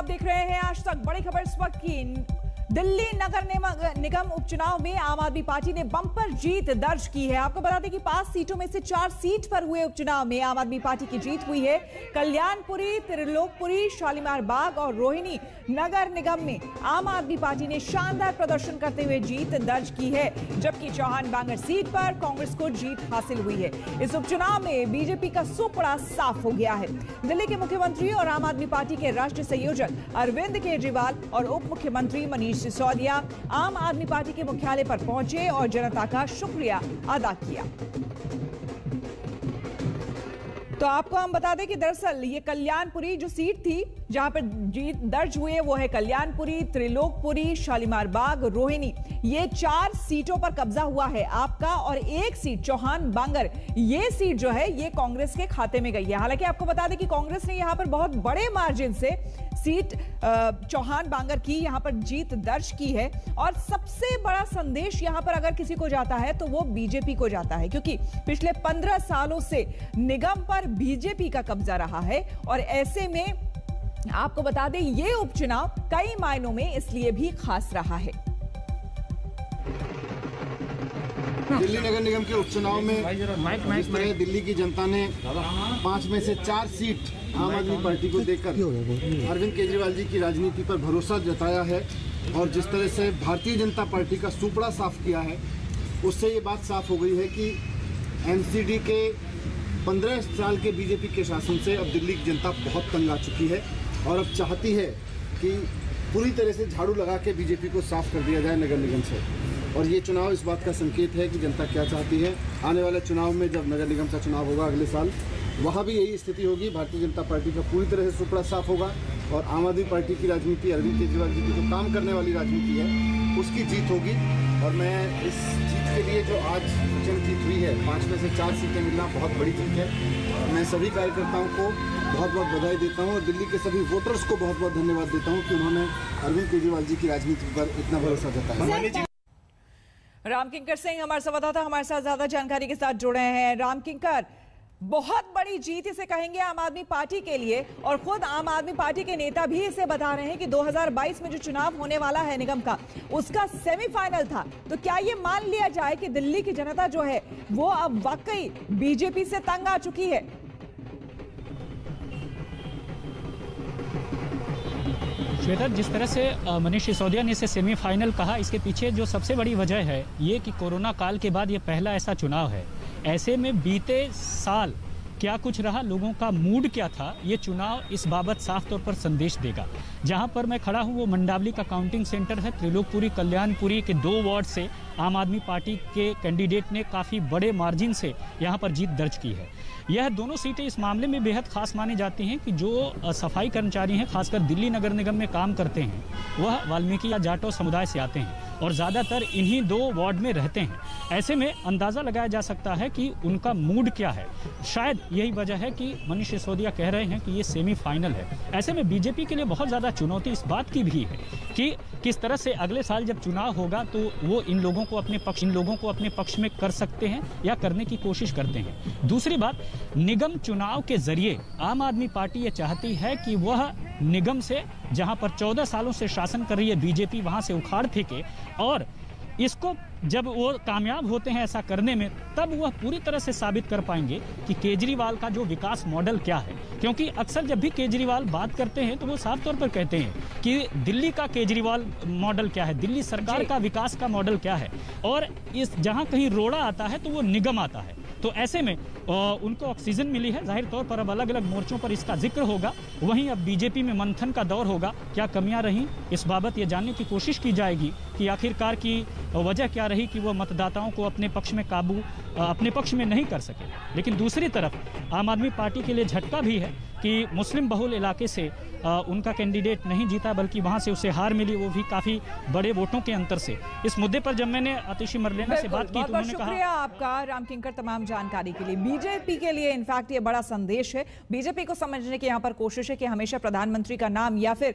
आप देख रहे हैं आज तक। बड़ी खबर इस वक्त की, दिल्ली नगर निगम उपचुनाव में आम आदमी पार्टी ने बंपर जीत दर्ज की है। आपको बता दें कि 5 सीटों में से 4 सीट पर हुए उपचुनाव में आम आदमी पार्टी की जीत हुई है। कल्याणपुरी, त्रिलोकपुरी, शालीमार बाग और रोहिणी नगर निगम में आम आदमी पार्टी ने शानदार प्रदर्शन करते हुए जीत दर्ज की है, जबकि चौहान बांगर सीट पर कांग्रेस को जीत हासिल हुई है। इस उपचुनाव में बीजेपी का सुपड़ा साफ हो गया है। दिल्ली के मुख्यमंत्री और आम आदमी पार्टी के राष्ट्रीय संयोजक अरविंद केजरीवाल और उप मुख्यमंत्री मनीष सिसोदिया आम आदमी पार्टी के मुख्यालय पर पहुंचे और जनता का शुक्रिया अदा किया। तो आपको हम बता दें कि दरअसल ये कल्याणपुरी जो सीट थी, जहां पर जीत दर्ज हुई है, वो है कल्याणपुरी, त्रिलोकपुरी, शालीमार बाग, रोहिणी। ये 4 सीटों पर कब्जा हुआ है आपका, और 1 सीट चौहान बांगर, ये सीट जो है ये कांग्रेस के खाते में गई है। हालांकि आपको बता दें कि कांग्रेस ने यहां पर बहुत बड़े मार्जिन से सीट चौहान बांगर की यहां पर जीत दर्ज की है। और सबसे बड़ा संदेश यहां पर अगर किसी को जाता है तो वो बीजेपी को जाता है, क्योंकि पिछले 15 सालों से निगम पर बीजेपी का कब्जा रहा है। और ऐसे में आपको बता दें ये उपचुनाव कई मायनों में इसलिए भी खास रहा है। दिल्ली नगर निगम के उपचुनाव में इस तरह दिल्ली की जनता ने 5 में से 4 सीट आम आदमी पार्टी को देकर अरविंद केजरीवाल जी की राजनीति पर भरोसा जताया है, और जिस तरह से भारतीय जनता पार्टी का सुपड़ा साफ किया है, उससे ये बात साफ हो गई है कि एमसीडी के 15 साल के बीजेपी के शासन से अब दिल्ली की जनता बहुत तंग आ चुकी है और अब चाहती है कि पूरी तरह से झाड़ू लगा के बीजेपी को साफ कर दिया जाए नगर निगम से। और ये चुनाव इस बात का संकेत है कि जनता क्या चाहती है। आने वाले चुनाव में जब नगर निगम का चुनाव होगा अगले साल, वहाँ भी यही स्थिति होगी। भारतीय जनता पार्टी का पूरी तरह से सुपड़ा साफ होगा और आम आदमी पार्टी की राजनीति, अरविंद केजरीवाल जी की जो काम करने वाली राजनीति है, उसकी जीत होगी। और मैं इस जीत के लिए, जो आज जन जीत हुई है, 5 में से 4 सीटें मिलना बहुत बड़ी जीत है। मैं सभी कार्यकर्ताओं को बहुत बहुत बधाई देता हूं और दिल्ली के सभी वोटर्स को बहुत बहुत धन्यवाद देता हूं कि उन्होंने अरविंद केजरीवाल जी की राजनीति पर इतना भरोसा जताया। रामकिंकर सिंह हमारे संवाददाता हमारे साथ ज्यादा जानकारी के साथ जुड़े हैं। रामकिंकर, बहुत बड़ी जीत इसे कहेंगे आम आदमी पार्टी के लिए, और खुद आम आदमी पार्टी के नेता भी इसे बता रहे हैं कि 2022 में जो चुनाव होने वाला है निगम का, उसका सेमीफाइनल था। तो क्या ये मान लिया जाए कि दिल्ली की जनता जो है वो अब वाकई बीजेपी से तंग आ चुकी है? श्वेता, जिस तरह से मनीष सिसोदिया ने इसे सेमीफाइनल कहा, इसके पीछे जो सबसे बड़ी वजह है ये कि कोरोना काल के बाद ये पहला ऐसा चुनाव है। ऐसे में बीते साल क्या कुछ रहा, लोगों का मूड क्या था, ये चुनाव इस बाबत साफ तौर पर संदेश देगा। जहां पर मैं खड़ा हूं वो मंडावली का काउंटिंग सेंटर है। त्रिलोकपुरी, कल्याणपुरी के 2 वार्ड से आम आदमी पार्टी के कैंडिडेट ने काफ़ी बड़े मार्जिन से यहां पर जीत दर्ज की है। यह दोनों सीटें इस मामले में बेहद खास मानी जाती हैं कि जो सफाई कर्मचारी हैं, खासकर दिल्ली नगर निगम में काम करते हैं, वह वाल्मीकि या जाटव समुदाय से आते हैं और ज़्यादातर इन्हीं 2 वार्ड में रहते हैं। ऐसे में अंदाज़ा लगाया जा सकता है कि उनका मूड क्या है। शायद यही वजह है कि मनीष सिसोदिया कह रहे हैं कि ये सेमीफाइनल है। ऐसे में बीजेपी के लिए बहुत ज़्यादा चुनौती इस बात की भी है कि किस तरह से अगले साल जब चुनाव होगा तो वो इन लोगों को अपने पक्ष में कर सकते हैं या करने की कोशिश करते हैं। दूसरी बात, निगम चुनाव के जरिए आम आदमी पार्टी ये चाहती है कि वह निगम से, जहां पर 14 सालों से शासन कर रही है बीजेपी, वहां से उखाड़ फेंके, और इसको जब वो कामयाब होते हैं ऐसा करने में, तब वह पूरी तरह से साबित कर पाएंगे कि केजरीवाल का जो विकास मॉडल क्या है। क्योंकि अक्सर जब भी केजरीवाल बात करते हैं तो वो साफ तौर पर कहते हैं कि दिल्ली का केजरीवाल मॉडल क्या है, दिल्ली सरकार का विकास का मॉडल क्या है, और इस जहां कहीं रोड़ा आता है तो वो निगम आता है। तो ऐसे में उनको ऑक्सीजन मिली है। जाहिर तौर पर अब अलग अलग मोर्चों पर इसका जिक्र होगा। वहीं अब बीजेपी में मंथन का दौर होगा। क्या कमियां रहीं, इस बाबत ये जानने की कोशिश की जाएगी कि आखिरकार की वजह क्या रही कि वो मतदाताओं को अपने पक्ष में नहीं कर सके। लेकिन दूसरी तरफ आम आदमी पार्टी के लिए झटका भी है कि मुस्लिम बहुल इलाके से उनका कैंडिडेट नहीं जीता, बल्कि वहां से उसे हार मिली, वो भी काफ़ी बड़े वोटों के अंतर से। इस मुद्दे पर जब मैंने अतिशी मरलेना से बात की तो उन्होंने कहा, शुक्रिया आपका रामकिंकर तमाम जानकारी के लिए। बीजेपी के लिए इनफैक्ट ये बड़ा संदेश है। बीजेपी को समझने की यहाँ पर कोशिश है कि हमेशा प्रधानमंत्री का नाम या फिर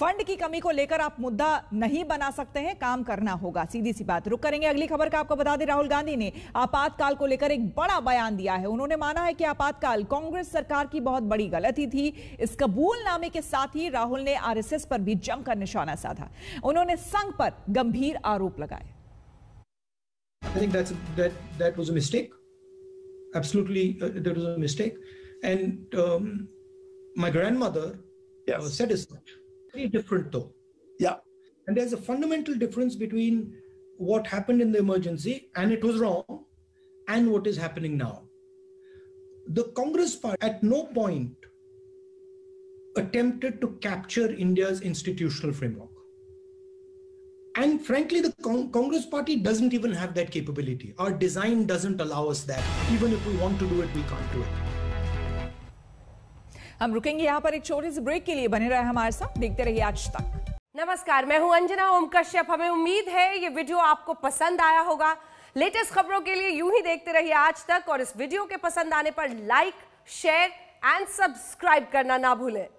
फंड की कमी को लेकर आप मुद्दा नहीं बना सकते हैं, काम करना होगा, सीधी सी बात। रुक करेंगे अगली खबर का। आपको बता दें, राहुल गांधी ने आपातकाल को लेकर एक बड़ा बयान दिया है। उन्होंने माना है कि आपातकाल कांग्रेस सरकार की बहुत बड़ी गलती गलत ही थी। इस कबूलनामे के साथ ही राहुल ने आरएसएस पर भी जमकर निशाना साधा। उन्होंने संघ पर गंभीर आरोप लगाए। I think that was a mistake. Absolutely, that was a mistake. And my grandmother said as much. Very different though. Yeah. And there's a fundamental difference between what happened in the emergency and it was wrong, and what is happening now. The Congress party at no point attempted to capture India's institutional framework. And frankly, the Congress party doesn't even have that capability. Our design doesn't allow us that. Even if we want to do it, we can't do it. हम रुकेंगे यहाँ पर एक छोटे से break के लिए। बने रहे हमारे साथ, देखते रहिए आज तक। नमस्कार, मैं हूँ अंजना ओमकाश्यप। हमें उम्मीद है ये वीडियो आपको पसंद आया होगा। लेटेस्ट खबरों के लिए यूं ही देखते रहिए आज तक, और इस वीडियो के पसंद आने पर लाइक, शेयर एंड सब्सक्राइब करना ना भूलें।